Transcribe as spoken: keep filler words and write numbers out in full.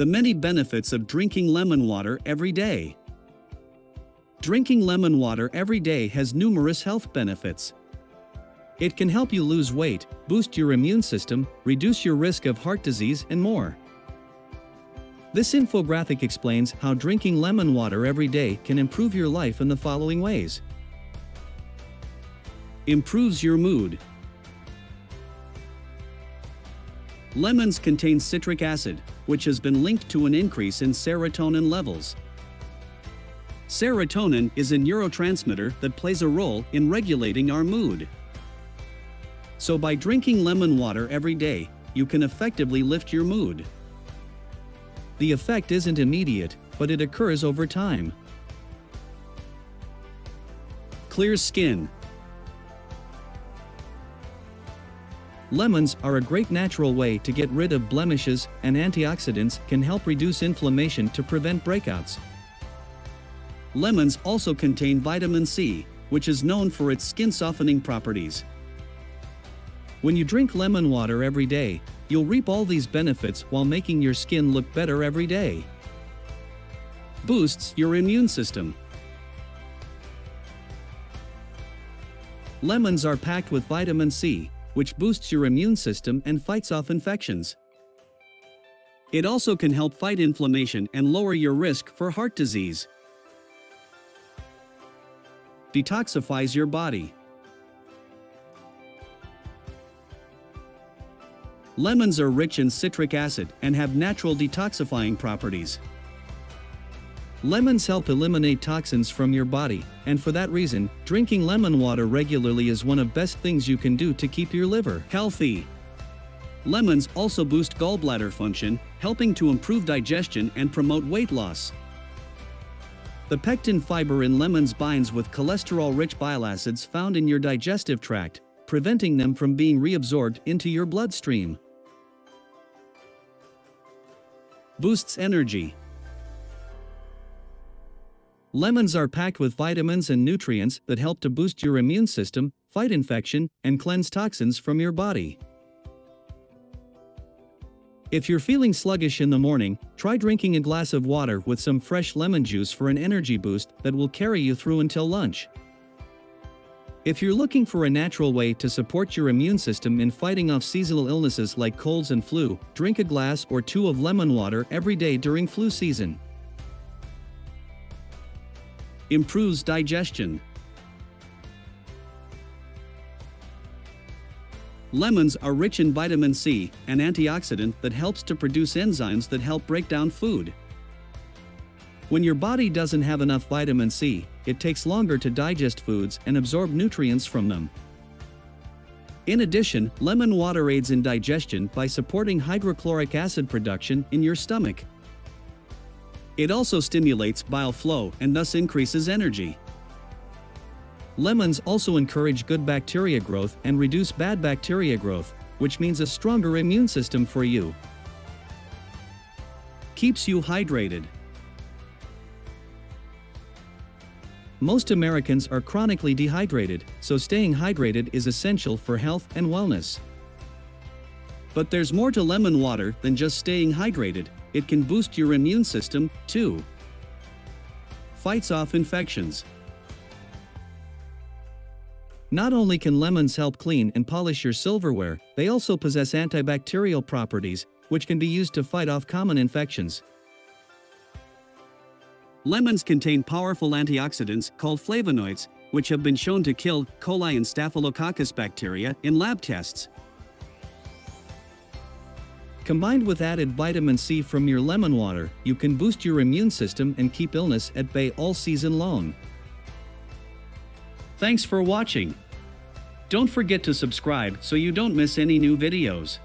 The many benefits of drinking lemon water every day. Drinking lemon water every day has numerous health benefits. It can help you lose weight, boost your immune system, reduce your risk of heart disease, and more. This infographic explains how drinking lemon water every day can improve your life in the following ways. Improves your mood. Lemons contain citric acid, which has been linked to an increase in serotonin levels. Serotonin is a neurotransmitter that plays a role in regulating our mood. So by drinking lemon water every day, you can effectively lift your mood. The effect isn't immediate, but it occurs over time. Clears skin. Lemons are a great natural way to get rid of blemishes, and antioxidants can help reduce inflammation to prevent breakouts. Lemons also contain vitamin C, which is known for its skin softening properties. When you drink lemon water every day, you'll reap all these benefits while making your skin look better every day. Boosts your immune system. Lemons are packed with vitamin C, which boosts your immune system and fights off infections. It also can help fight inflammation and lower your risk for heart disease. Detoxifies your body. Lemons are rich in citric acid and have natural detoxifying properties. Lemons help eliminate toxins from your body, and for that reason, drinking lemon water regularly is one of the best things you can do to keep your liver healthy. Lemons also boost gallbladder function, helping to improve digestion and promote weight loss. The pectin fiber in lemons binds with cholesterol-rich bile acids found in your digestive tract, preventing them from being reabsorbed into your bloodstream. Boosts energy. Lemons are packed with vitamins and nutrients that help to boost your immune system, fight infection, and cleanse toxins from your body. If you're feeling sluggish in the morning, try drinking a glass of water with some fresh lemon juice for an energy boost that will carry you through until lunch. If you're looking for a natural way to support your immune system in fighting off seasonal illnesses like colds and flu, drink a glass or two of lemon water every day during flu season. Improves digestion. Lemons are rich in vitamin C, an antioxidant that helps to produce enzymes that help break down food. When your body doesn't have enough vitamin C, it takes longer to digest foods and absorb nutrients from them. In addition, lemon water aids in digestion by supporting hydrochloric acid production in your stomach. It also stimulates bile flow and thus increases energy. Lemons also encourage good bacteria growth and reduce bad bacteria growth, which means a stronger immune system for you. Keeps you hydrated. Most Americans are chronically dehydrated, so staying hydrated is essential for health and wellness. But there's more to lemon water than just staying hydrated. It can boost your immune system, too. Fights off infections. Not only can lemons help clean and polish your silverware, they also possess antibacterial properties, which can be used to fight off common infections. Lemons contain powerful antioxidants called flavonoids, which have been shown to kill E. coli and Staphylococcus bacteria in lab tests. Combined with added vitamin C from your lemon water, you can boost your immune system and keep illness at bay all season long. Thanks for watching. Don't forget to subscribe so you don't miss any new videos.